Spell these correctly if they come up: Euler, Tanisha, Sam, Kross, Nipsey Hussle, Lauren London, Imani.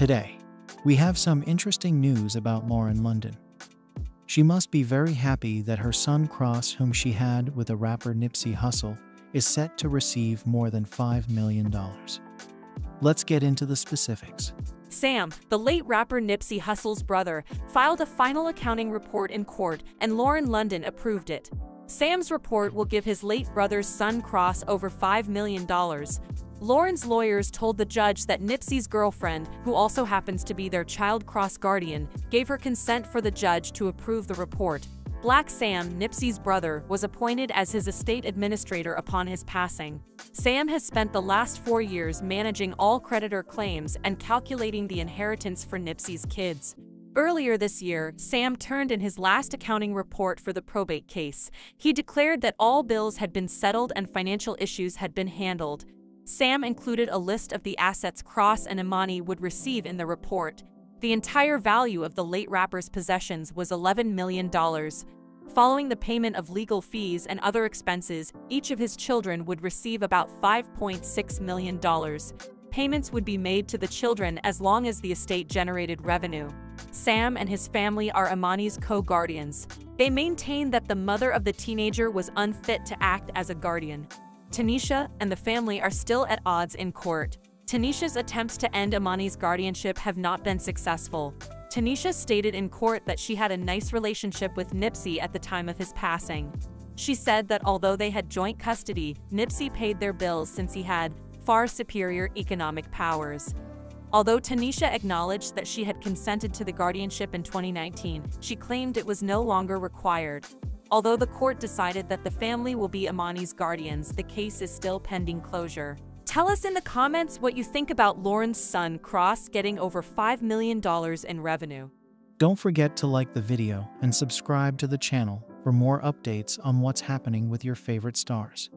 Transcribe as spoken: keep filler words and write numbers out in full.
Today, we have some interesting news about Lauren London. She must be very happy that her son Kross, whom she had with the rapper Nipsey Hussle, is set to receive more than five million dollars. Let's get into the specifics. Sam, the late rapper Nipsey Hussle's brother, filed a final accounting report in court, and Lauren London approved it. Sam's report will give his late brother's son Kross over five million dollars. Lauren's lawyers told the judge that Nipsey's girlfriend, who also happens to be their child Kross guardian, gave her consent for the judge to approve the report. Black Sam, Nipsey's brother, was appointed as his estate administrator upon his passing. Sam has spent the last four years managing all creditor claims and calculating the inheritance for Nipsey's kids. Earlier this year, Sam turned in his last accounting report for the probate case. He declared that all bills had been settled and financial issues had been handled. Sam included a list of the assets Kross and Imani would receive in the report. The entire value of the late rapper's possessions was eleven million dollars. Following the payment of legal fees and other expenses, each of his children would receive about five point six million dollars. Payments would be made to the children as long as the estate generated revenue. Sam and his family are Imani's co-guardians. They maintain that the mother of the teenager was unfit to act as a guardian. Tanisha and the family are still at odds in court. Tanisha's attempts to end Imani's guardianship have not been successful. Tanisha stated in court that she had a nice relationship with Nipsey at the time of his passing. She said that although they had joint custody, Nipsey paid their bills since he had far superior economic powers. Although Tanisha acknowledged that she had consented to the guardianship in twenty nineteen, she claimed it was no longer required. Although the court decided that the family will be Imani's guardians, the case is still pending closure. Tell us in the comments what you think about Lauren's son Kross getting over five million dollars in revenue. Don't forget to like the video and subscribe to the channel for more updates on what's happening with your favorite stars.